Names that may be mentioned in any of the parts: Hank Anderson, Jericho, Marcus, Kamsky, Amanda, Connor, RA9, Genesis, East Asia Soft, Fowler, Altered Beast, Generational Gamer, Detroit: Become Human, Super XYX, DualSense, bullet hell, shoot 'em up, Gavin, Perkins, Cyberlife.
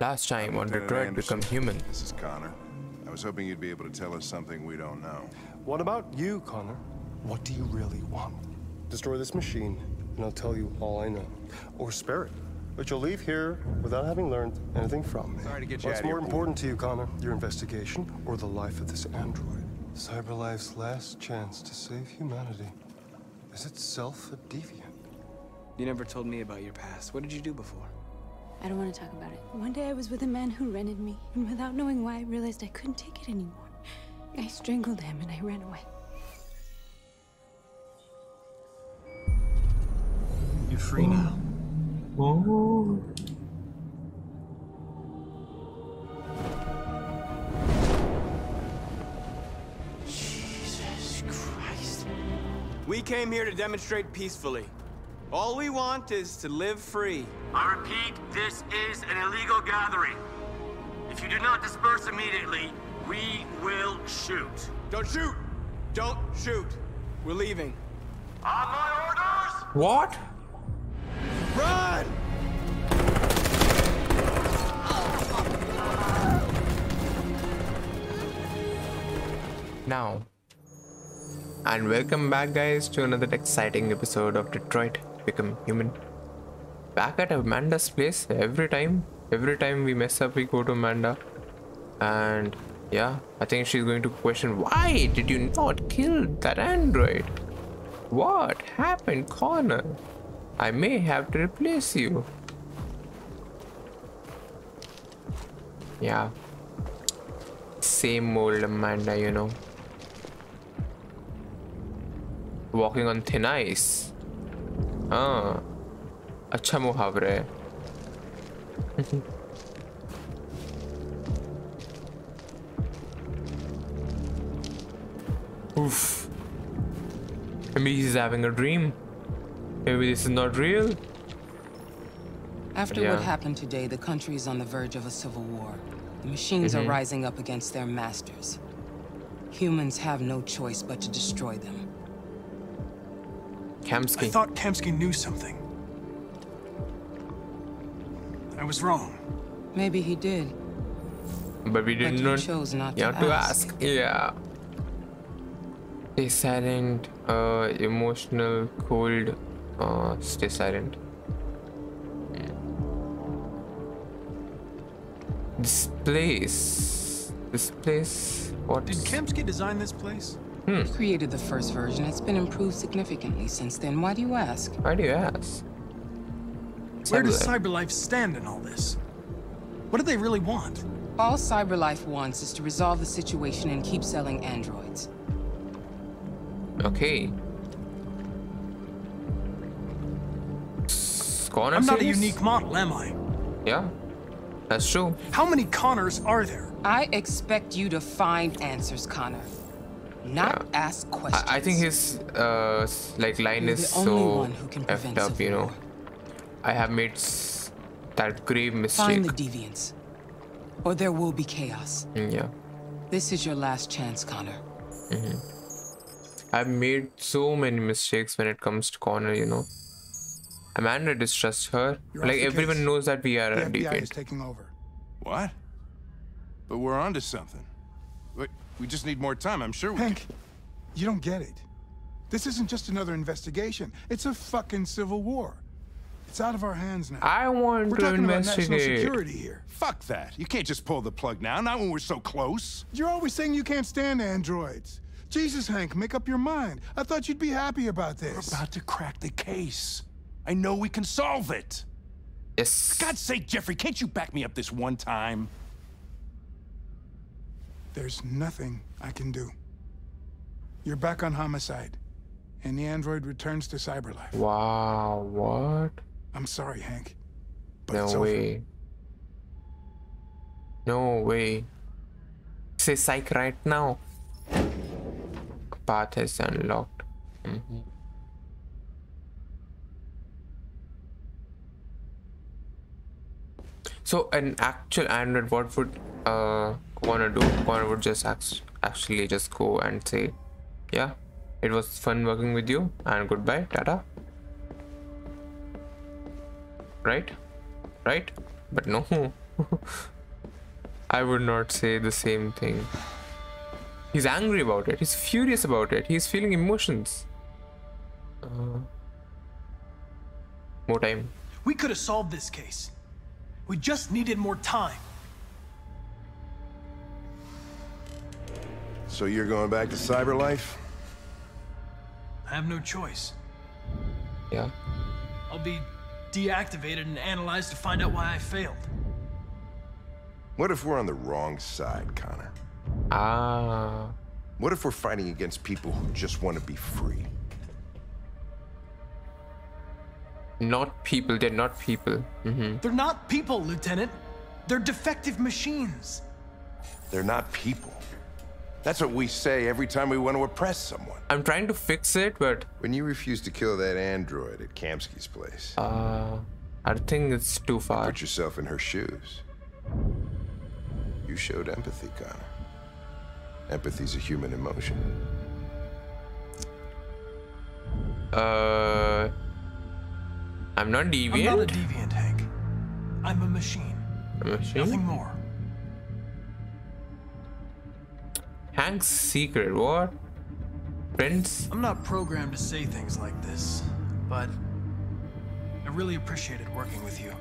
Last time on Detroit: Become Human. This is Connor. I was hoping you'd be able to tell us something we don't know. What about you, Connor? What do you really want? Destroy this machine, and I'll tell you all I know. Or spare it, but you'll leave here without having learned anything from me. Sorry to get you out of here. What's more important to you, Connor? Your investigation or the life of this android? Cyberlife's last chance to save humanity is itself a deviant. You never told me about your past. What did you do before? I don't want to talk about it. One day I was with a man who rented me, and without knowing why, I realized I couldn't take it anymore. I strangled him and I ran away. You're free now. Oh. Jesus Christ. We came here to demonstrate peacefully. All we want is to live free. I repeat, this is an illegal gathering. If you do not disperse immediately, we will shoot. Don't shoot! Don't shoot! We're leaving. On my orders! What? Run! Now. And welcome back, guys, to another exciting episode of Detroit: Become Human. Back at Amanda's place. Every time we mess up, we go to Amanda, and yeah, I think she's going to question, why did you not kill that android? What happened, Connor? I may have to replace you. Yeah, same old Amanda, you know, walking on thin ice. Ah, अच्छा मुहावरा है. Oof. Maybe he's having a dream. Maybe this is not real. After what happened today, the country is on the verge of a civil war. The machines are rising up against their masters. Humans have no choice but to destroy them. Kamsky. I thought Kamsky knew something. I was wrong. Maybe he did. But we didn't know. You have to ask. Yeah. Stay silent. Emotional, cold. Stay silent. This place. What? Did Kamsky design this place? Hmm. He created the first version. It's been improved significantly since then. Why do you ask? Why do you ask? Where does Cyberlife stand in all this? What do they really want? All Cyberlife wants is to resolve the situation and keep selling androids. Okay. Connor, I'm not a unique model, am I? Yeah, that's true. How many Connors are there? I expect you to find answers, Connor. Not ask questions. I think his like line is so effed up, you know. I have made that grave mistake. Find the deviants, or there will be chaos. Yeah. This is your last chance, Connor. I've made so many mistakes when it comes to Connor, you know. Amanda distrusts her. Like, everyone knows that we are a deviant. Is taking over. What? But we're onto something. Wait, we just need more time. I'm sure we. Hank, you don't get it. This isn't just another investigation. It's a fucking civil war. It's out of our hands now. I want to investigate. We're talking about national security here. Fuck that. You can't just pull the plug now, not when we're so close. You're always saying you can't stand androids. Jesus, Hank, make up your mind. I thought you'd be happy about this. We're about to crack the case. I know we can solve it. Yes. For God's sake, Jeffrey, can't you back me up this one time? There's nothing I can do. You're back on homicide, and the android returns to Cyberlife. Wow, what? I'm sorry, Hank, but no way. No way. Say psych right now. Path is unlocked. So an actual android, what would Connor do? Connor would just actually just go and say, yeah, it was fun working with you and goodbye, tata. Right? But no. I would not say the same thing. He's angry about it. He's furious about it. He's feeling emotions. More time. We could have solved this case. We just needed more time. So you're going back to Cyberlife? I have no choice. Yeah. I'll be deactivated and analyzed to find out why I failed. What if we're on the wrong side, Connor? Ah. What if we're fighting against people who just want to be free? Not people. They're not people. Mm-hmm. They're not people, Lieutenant. They're defective machines. They're not people. That's what we say every time we want to oppress someone. I'm trying to fix it, but... When you refused to kill that android at Kamsky's place... I think it's too far. Put yourself in her shoes. You showed empathy, Connor. Empathy's a human emotion. I'm not deviant. I'm not a deviant, Hank. I'm a machine. A machine? Nothing more. Hank's secret, what? Prince? I'm not programmed to say things like this, but I really appreciated working with you.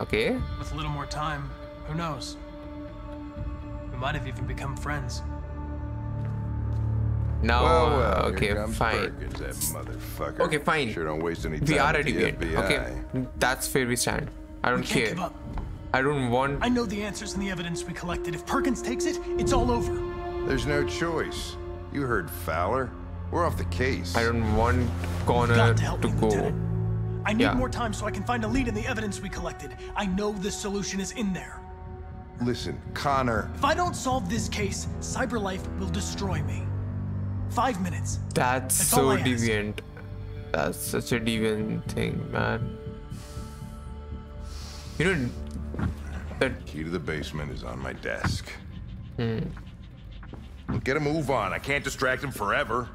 Okay. With a little more time, who knows? We might have even become friends. No, well, okay, fine. Perkins, that motherfucker. Okay, fine. Sure don't waste any time. We are at it. Okay, that's where we stand. I don't care. Give up. I don't want... I know the answers and the evidence we collected. If Perkins takes it, it's all over. There's no choice. You heard Fowler. We're off the case. I don't want Connor to go. Lieutenant. I need more time so I can find a lead in the evidence we collected. I know the solution is in there. Listen, Connor. If I don't solve this case, Cyberlife will destroy me. 5 minutes. That's so deviant. That's such a deviant thing, man. You know... The key to the basement is on my desk. Get a move on. I can't distract him forever.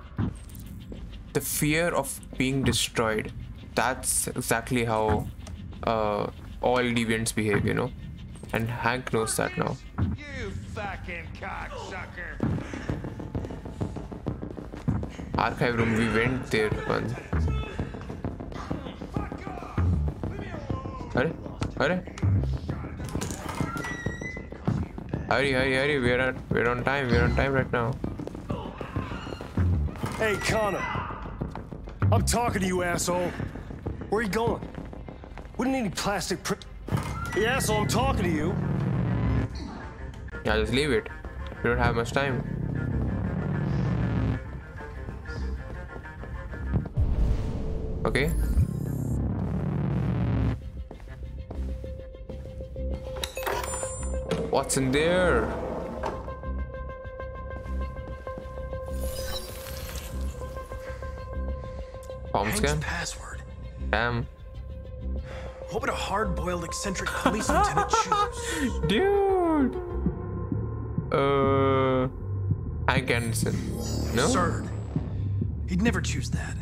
The fear of being destroyed. That's exactly how all deviants behave, you know. And Hank knows that now. You fucking cocksucker. Archive room, we went there once. Arre, arre. Hurry, hurry, hurry, we're on time right now. Hey, Connor. I'm talking to you, asshole. Where are you going? Wouldn't any plastic pri- Hey, asshole, I'm talking to you. Yeah, just leave it. We don't have much time. Okay. What's in there? Palm scan? Password. Damn. What would a hard-boiled eccentric police lieutenant choose? Dude. Hank Anderson. No. Absurd. He'd never choose that.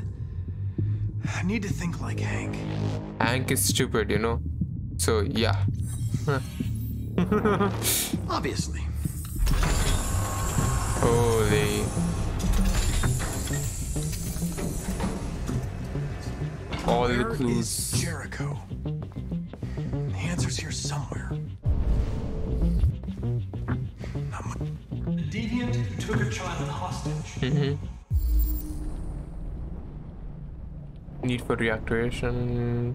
I need to think like Hank. Hank is stupid, you know. So yeah. Obviously. Holy. All the clues. Where is Jericho? The answer's here somewhere. The deviant who took a child hostage. Need for reactivation.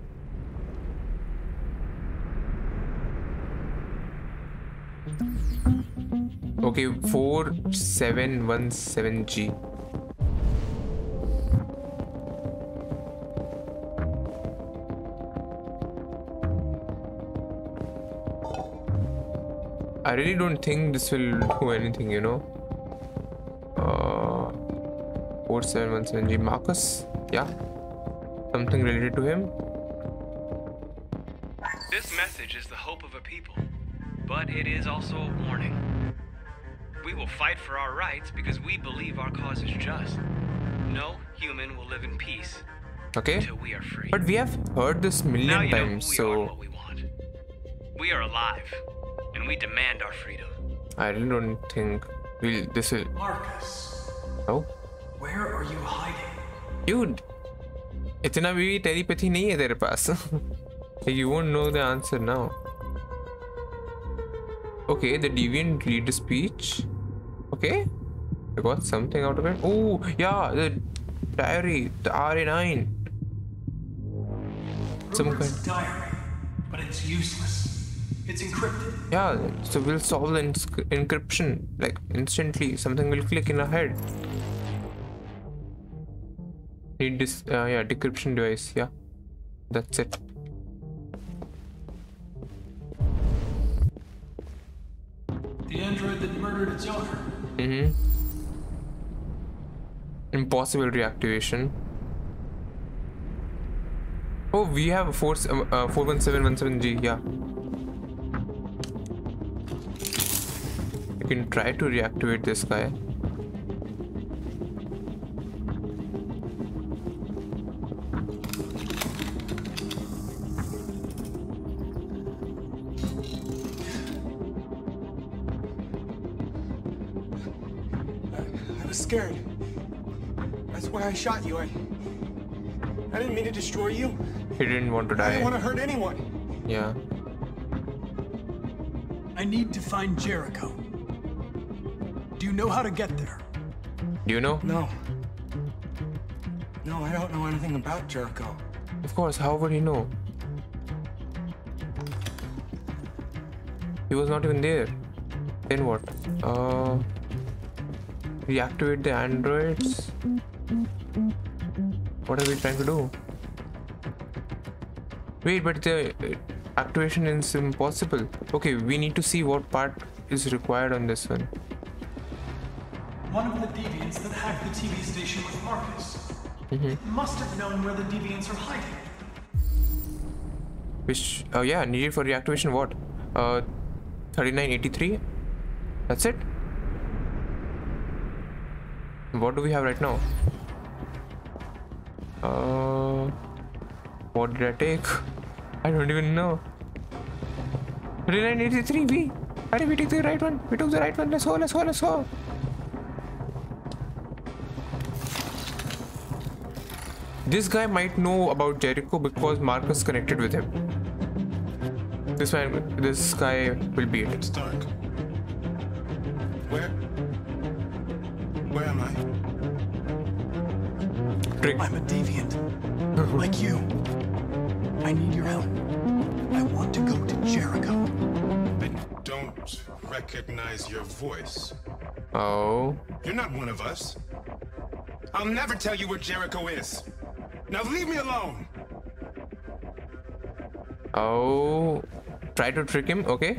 Okay, 4717G. I really don't think this will do anything, you know. 4717G. Marcus? Yeah. Something related to him. This message is the hope of a people, but it is also a warning. We will fight for our rights because we believe our cause is just. No human will live in peace until we are free. But we have heard this million times, so... We are alive, and we demand our freedom. I don't think we'll... this will... Marcus. Oh? Where are you hiding? Dude, itna bhi telepathy nahi hai tere paas. You won't know the answer now. Okay, the deviant leader speech. Okay, I got something out of it. Oh, yeah, the diary, the RA9. Some kind of diary, but it's useless. It's encrypted. Yeah, so we'll solve the encryption like instantly. Something will click in our head. Need this, yeah, decryption device. Yeah, that's it. The android that murdered its owner. Mm-hmm. Impossible reactivation. Oh, we have a 41717G. Yeah. You can try to reactivate this guy. Scared. That's why I shot you. I didn't mean to destroy you. He didn't want to die. I didn't want to hurt anyone. Yeah. I need to find Jericho. Do you know how to get there? Do you know? No. No, I don't know anything about Jericho. Of course, how would he know? He was not even there. Then what? Reactivate the androids. What are we trying to do? Wait, but the activation is impossible. Okay, we need to see what part is required on this one. One of the deviants that hacked the TV station with Marcus must have known where the deviants are hiding. Which, oh yeah, needed for reactivation what? 3983? That's it? What do we have right now? What did I take? I don't even know. 3983B. All right, we take the right one. We took the right one. Let's go. Let's go. Let's go. This guy might know about Jericho because Marcus connected with him. This guy will be it. It's dark. Where? Where am I? Drink. I'm a deviant. Like you. I need your help. I want to go to Jericho. I don't recognize your voice. Oh. You're not one of us. I'll never tell you where Jericho is. Now leave me alone. Oh. Try to trick him, okay?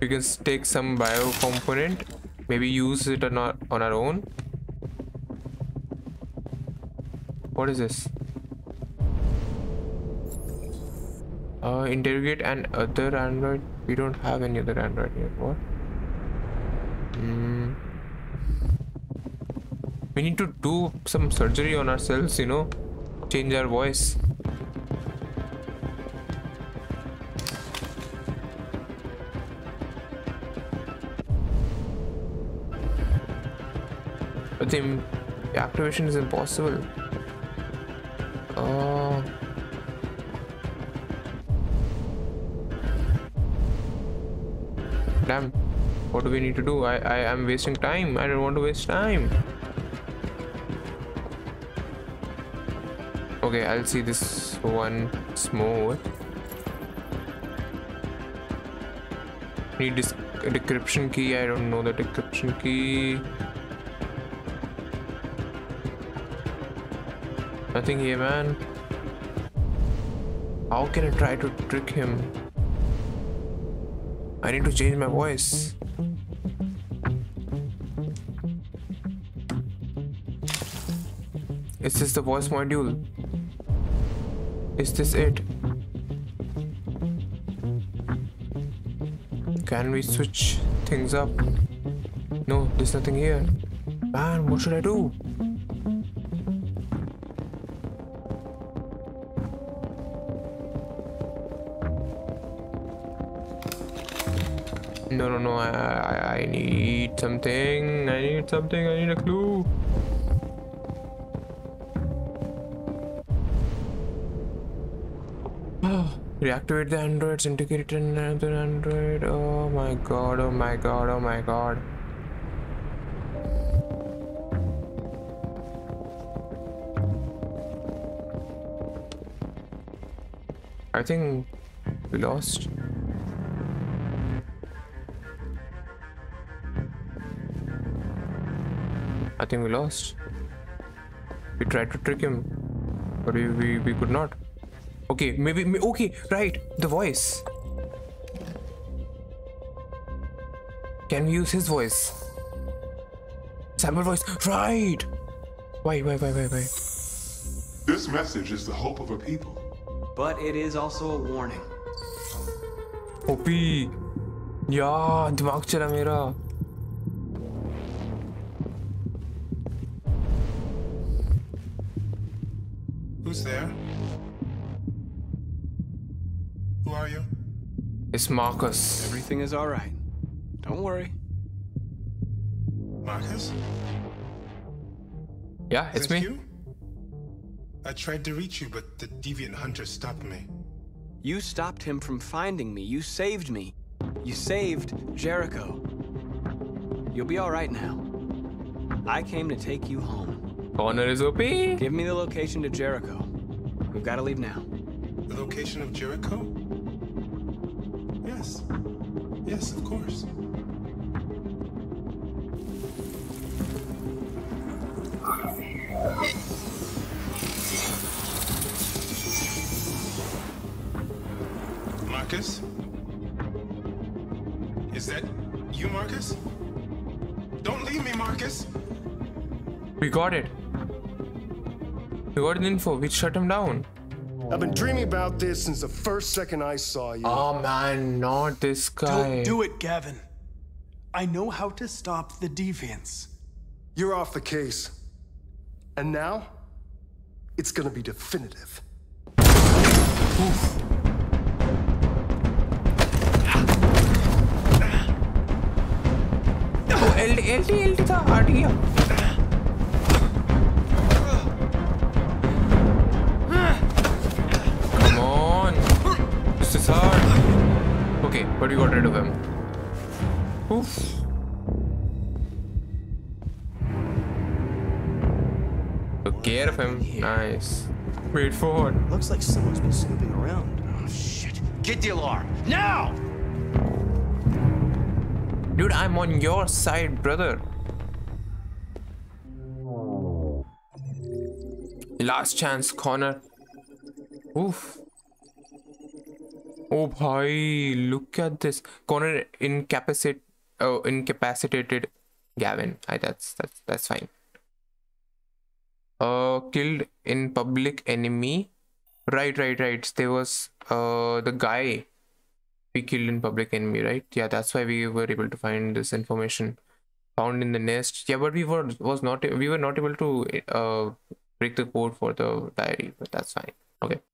We can take some bio component, maybe use it or not on our own. What is this? Interrogate an other android. We don't have any other android here. What? We need to do some surgery on ourselves, you know, change our voice. The activation is impossible. Damn, what do we need to do? I am wasting time. I don't want to waste time. Okay, I'll see this one more. Need this decryption key. I don't know the decryption key. Nothing here, man. How can I try to trick him? I need to change my voice. Is this the voice module? Is this it? Can we switch things up? No, there's nothing here. Man, what should I do? No. I need something. I need a clue. Reactivate the android, syndicate another android. Oh my god, oh my god, oh my god. I think we lost. We tried to trick him, but we could not. Okay, maybe, okay, right, the voice. Can we use his voice? Sample voice, right! Why? This message is the hope of a people. But it is also a warning. Opie. Yeah, dimag chala mera. Who's there? Who are you? It's Marcus. Everything is all right. Don't worry. Marcus? Yeah, it's me. You? I tried to reach you, but the deviant hunter stopped me. You stopped him from finding me. You saved me. You saved Jericho. You'll be all right now. I came to take you home. Connor is OP. Give me the location to Jericho. We've got to leave now. The location of Jericho? Yes, of course. Marcus? Is that you, Marcus? Don't leave me, Marcus! We got it. We got an info. We shut him down. I've been dreaming about this since the first second I saw you. Oh man, not this guy. Don't do it, Gavin. I know how to stop the deviants. You're off the case. And now, it's gonna be definitive. Oof. Oh, LD tha, aat gaya. Hard. Okay, but we got rid of him. Oof. Took care of him. Nice. Wait for it. Looks like someone's been snooping around. Oh shit. Get the alarm. Now! Dude, I'm on your side, brother. Last chance, Connor. Oof. Oh boy, look at this. Connor incapacitated Gavin. That's fine. Killed in public enemy. Right. There was the guy we killed in public enemy, right? Yeah, that's why we were able to find this information. Found in the nest. Yeah, but we were not able to break the code for the diary, but that's fine. Okay.